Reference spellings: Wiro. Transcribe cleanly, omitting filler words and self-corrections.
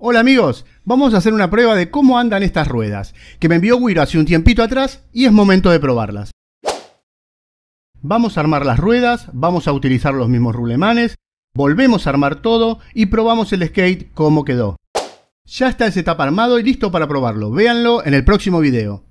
Hola amigos, vamos a hacer una prueba de cómo andan estas ruedas, que me envió Wiro hace un tiempito atrás y es momento de probarlas. Vamos a armar las ruedas, vamos a utilizar los mismos rulemanes, volvemos a armar todo y probamos el skate cómo quedó. Ya está el setup armado y listo para probarlo, véanlo en el próximo video.